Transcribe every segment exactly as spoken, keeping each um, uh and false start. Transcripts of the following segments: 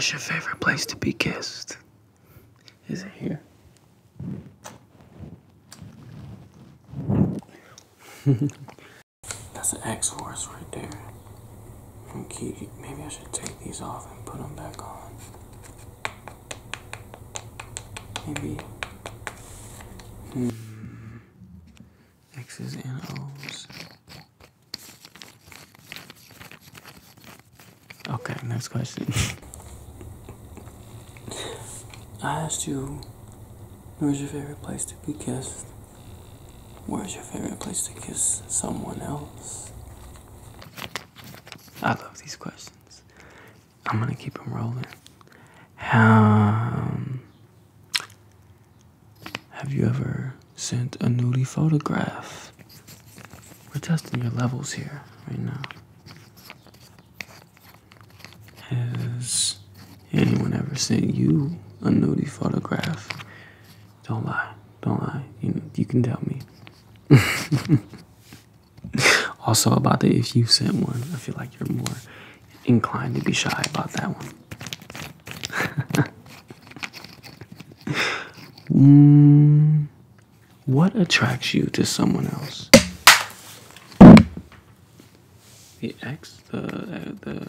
Where's your favorite place to be kissed? Is it here? That's an X-Horse right there. From Kitty. Maybe I should take these off and put them back on. Maybe. Hmm. X's and O's. Okay, next question. I asked you, where's your favorite place to be kissed? Where's your favorite place to kiss someone else? I love these questions. I'm gonna keep them rolling. Um, have you ever sent a nudie photograph? We're testing your levels here right now. Has anyone ever sent you a nudie photograph? Don't lie. Don't lie. You know, you can tell me. Also about the if you sent one, I feel like you're more inclined to be shy about that one. mm, what attracts you to someone else? The X, the uh, the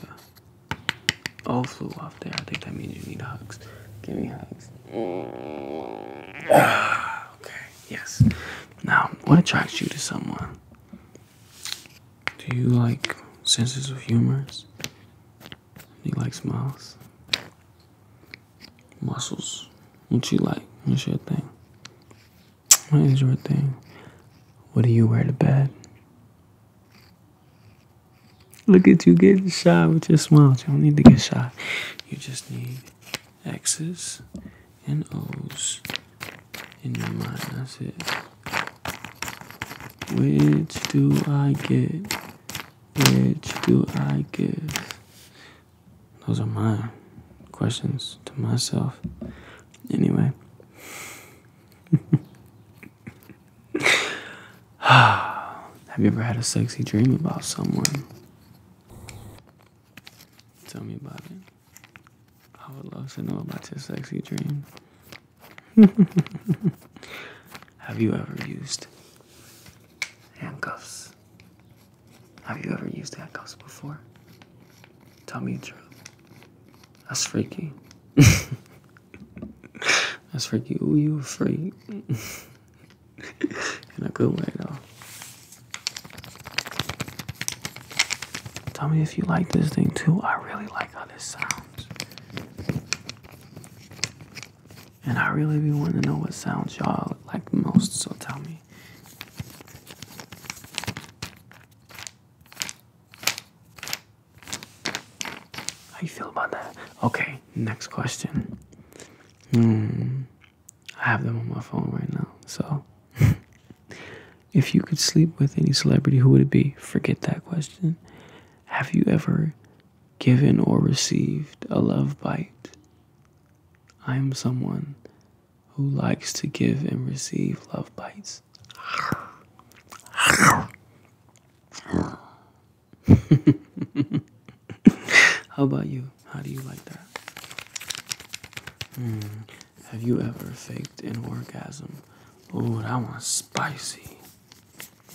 O flew off there. I think that means you need hugs. Give me hugs. Okay. Yes. Now, what attracts you to someone? Do you like senses of humor? Do you like smiles? Muscles? What you like? What's your thing? What is your thing? What do you wear to bed? Look at you getting shy with your smiles. You don't need to get shy. You just need X's and O's in your mind. That's it. Which do I get? Which do I give? Those are my questions to myself. Anyway. Have you ever had a sexy dream about someone? Tell me about it. I would love to know about your sexy dream. Have you ever used handcuffs? Have you ever used handcuffs before? Tell me the truth. That's freaky. That's freaky. Ooh, you a freak. In a good way, though. Tell me if you like this thing, too. I really like how this sounds. And I really be wanting to know what sounds y'all like most, so tell me. How you feel about that? Okay, next question. Hmm. I have them on my phone right now, so. If you could sleep with any celebrity, who would it be? Forget that question. Have you ever given or received a love bite? I am someone who likes to give and receive love bites. How about you? How do you like that? Mm, have you ever faked an orgasm? Ooh, that one's spicy.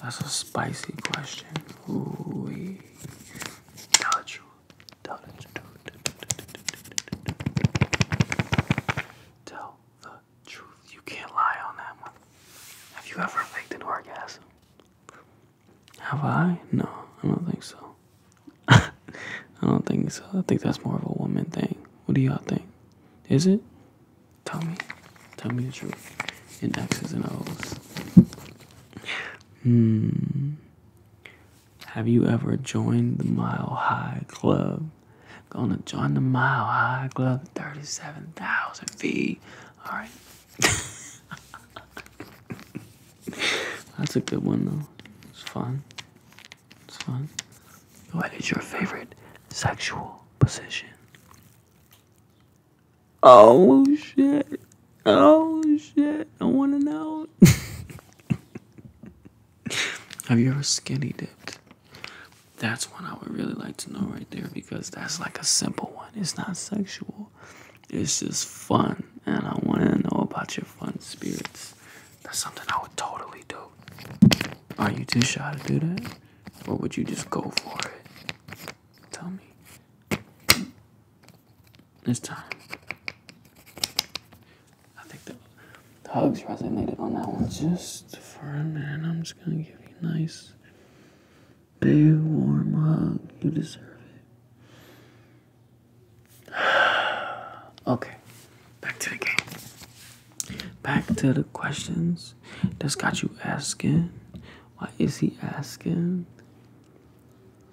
That's a spicy question. Ooh-wee. Tell the truth. Tell the truth. Tell the truth. You can't lie on that one. Have you ever faked an orgasm? Have I? No, I don't think so. I don't think so. I think that's more of a woman thing. What do y'all think? Is it? Tell me. Tell me the truth. In X's and O's. Hmm. Have you ever joined the Mile High Club? Gonna join the Mile High Club, thirty-seven thousand feet. All right. That's a good one, though. It's fun. It's fun. What is your favorite sexual position? Oh, shit. Oh, shit. I want to know. Have you ever skinny dipped? That's one I would really like to know right there, because that's like a simple one. It's not sexual. It's just fun. And I want to know about your fun spirits. That's something I would totally do. Are you too shy to do that? Or would you just go for it? Tell me. It's time. I think the, the hugs resonated on that one just for a minute. I'm just going to give you a nice big warm hug. You deserve it. Okay, back to the game. Back to the questions that's got you asking. Why is he asking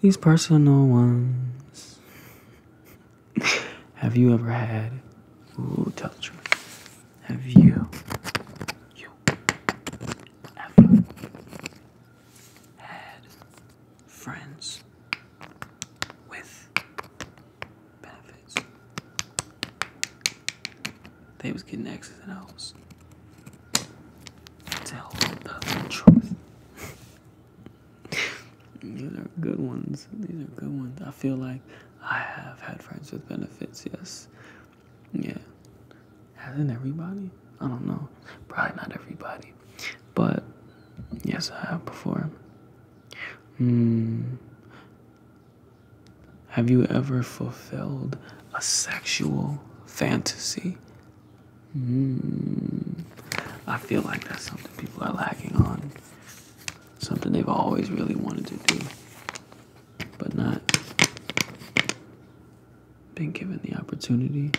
these personal ones? Have you ever had, ooh, tell the truth, have you, you, ever had friends with benefits? They was getting X's and O's. Tell the truth. These are good ones. These are good ones. I feel like I have had friends with benefits, yes. Yeah. Hasn't everybody? I don't know. Probably not everybody. But, yes, I have before. Hmm. Have you ever fulfilled a sexual fantasy? Hmm. I feel like that's something people are lacking on. Something they've always really wanted to do, but not been given the opportunity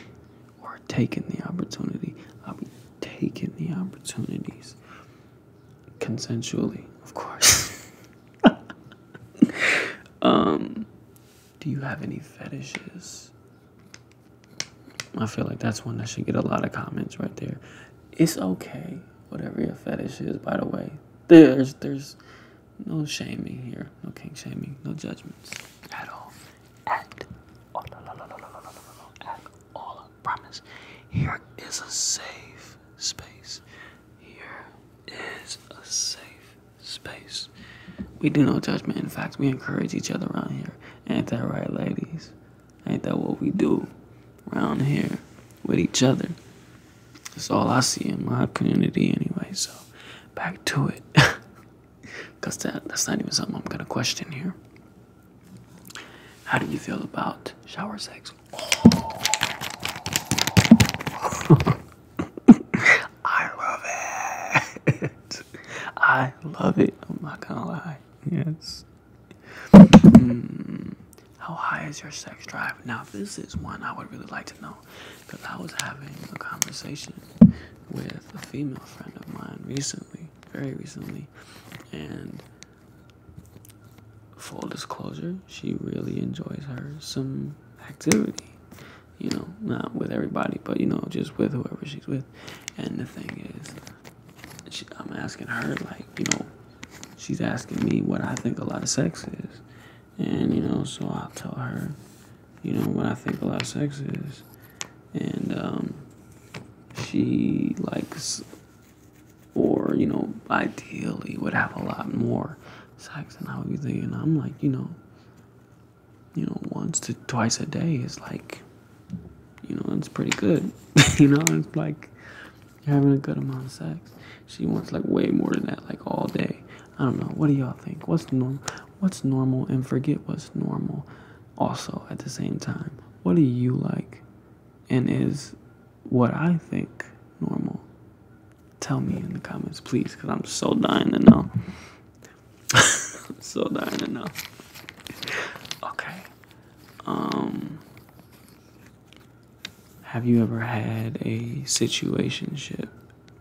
or taken the opportunity. I'll be taking the opportunities consensually, of course. um, do you have any fetishes? I feel like that's one that should get a lot of comments right there. It's okay, whatever your fetish is, by the way. There's there's no shaming here, no kink shaming, no judgments at all. At all, no, no, no, no, no, no, no, at all, I promise. Here is a safe space. Here is a safe space. We do no judgment. In fact, we encourage each other around here. Ain't that right, ladies? Ain't that what we do around here with each other? That's all I see in my community anyway, so. Back to it, because that, that's not even something I'm going to question here. How do you feel about shower sex? Oh. I love it. I love it. I'm not going to lie. Yes. Mm, how high is your sex drive? Now, this is one I would really like to know, because I was having a conversation with a female friend of mine recently, very recently, and full disclosure, she really enjoys her some activity, you know, not with everybody, but, you know, just with whoever she's with. And the thing is, she, I'm asking her, like, you know, she's asking me what I think a lot of sex is, and, you know, so I'll tell her, you know, what I think a lot of sex is, and, um, she likes, or, you know, ideally would have a lot more sex than I would be thinking. I'm like, you know, you know, once to twice a day is like, you know, it's pretty good. You know, it's like you're having a good amount of sex. She wants like way more than that, like all day. I don't know. What do y'all think? What's normal? What's normal? And forget what's normal. Also, at the same time, what do you like? And is what I think normal? Tell me in the comments, please, because I'm so dying to know. I'm so dying to know. Okay. Um. Have you ever had a situationship?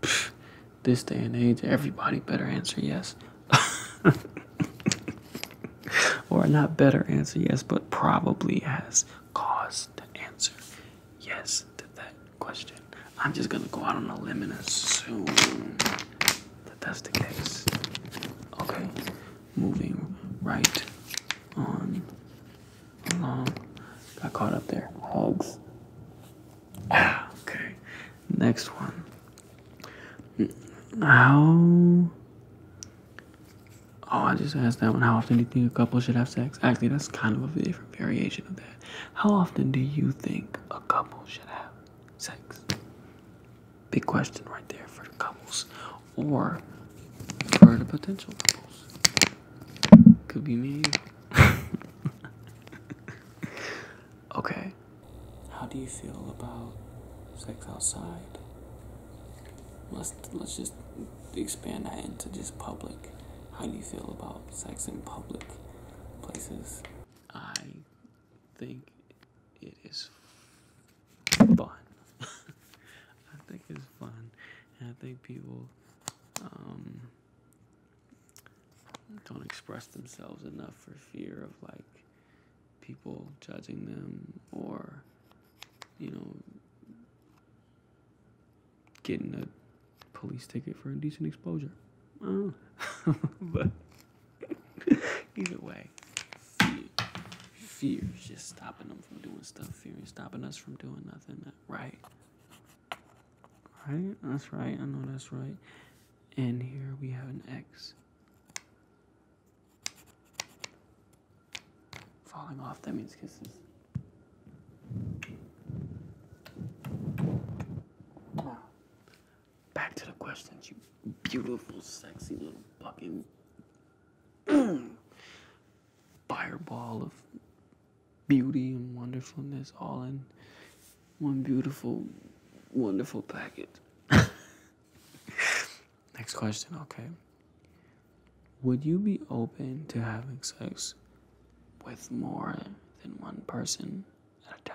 Pfft, this day and age, everybody better answer yes. Or not better answer yes, but probably has cause to answer yes. Question. I'm just gonna go out on a limb and assume that that's the case. Okay, moving right on along. Got caught up there. Hugs. Ah, okay. Next one. How Oh, I just asked that one. How often do you think a couple should have sex? Actually, that's kind of a different variation of that. How often do you think a couple should have sex? Big question right there for the couples or for the potential couples. Could be me. Okay. How do you feel about sex outside? Let's, let's just expand that into just public. How do you feel about sex in public places? I think it is fun. I think it's fun. And I think people um, don't express themselves enough for fear of, like, people judging them or, you know, getting a police ticket for indecent exposure. I don't know. But either way, fear. Fear is just stopping them from doing stuff. Fear is stopping us from doing nothing. Right? Right? That's right. I know that's right. And here we have an X. Falling off. That means kisses. Back to the questions, you beautiful, sexy little fucking fireball of beauty and wonderfulness, all in one beautiful, wonderful package. Next question, okay. Would you be open to having sex with more than one person at a time?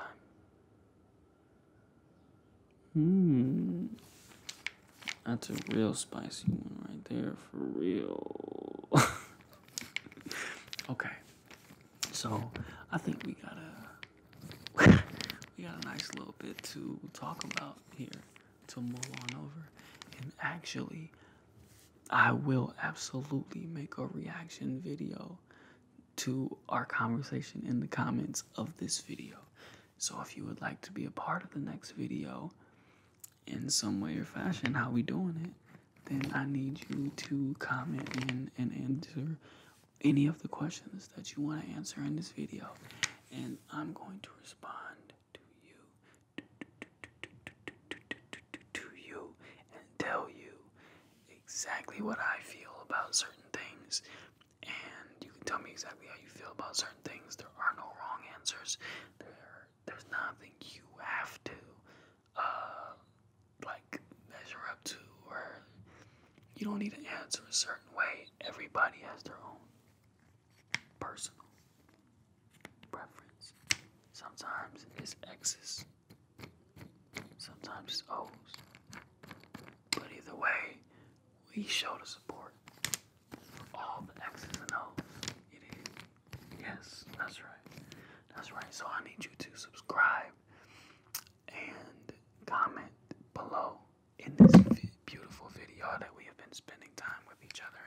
Hmm. That's a real spicy one right there, for real. Okay. So, I think we got a, we got a nice little bit to talk about here, to mull on over. And actually, I will absolutely make a reaction video to our conversation in the comments of this video. So if you would like to be a part of the next video in some way or fashion, how we doing it, then I need you to comment and, and answer any of the questions that you want to answer in this video. And I'm going to respond to you, to you, and tell you exactly what I feel about certain things. Tell me exactly how you feel about certain things. There are no wrong answers. There, there's nothing you have to, uh, like, measure up to, or you don't need to answer a certain way. Everybody has their own personal preference. Sometimes it's X's. Sometimes it's O's. But either way, we show the support for all the X's and O's. Yes, that's right. That's right. So I need you to subscribe and comment below in this vi- beautiful video that we have been spending time with each other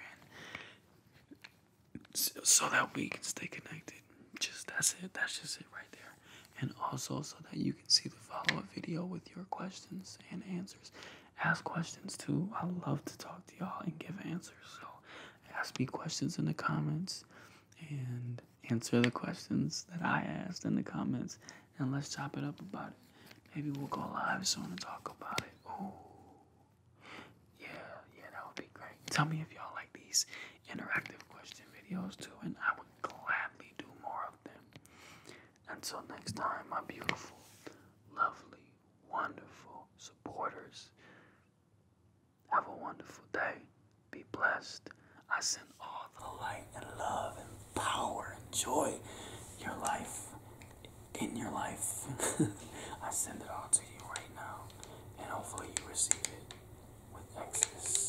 in, so, so that we can stay connected. Just that's it. That's just it right there. And also so that you can see the follow-up video with your questions and answers. Ask questions too. I love to talk to y'all and give answers. So ask me questions in the comments and answer the questions that I asked in the comments, and let's chop it up about it. Maybe we'll go live soon and talk about it. Ooh. Yeah, yeah, that would be great. Tell me if y'all like these interactive question videos too, and I would gladly do more of them. Until next time, my beautiful, lovely, wonderful supporters, have a wonderful day. Be blessed. I send all the light and love and power and joy your life in your life. I send it all to you right now, and hopefully you receive it with excess.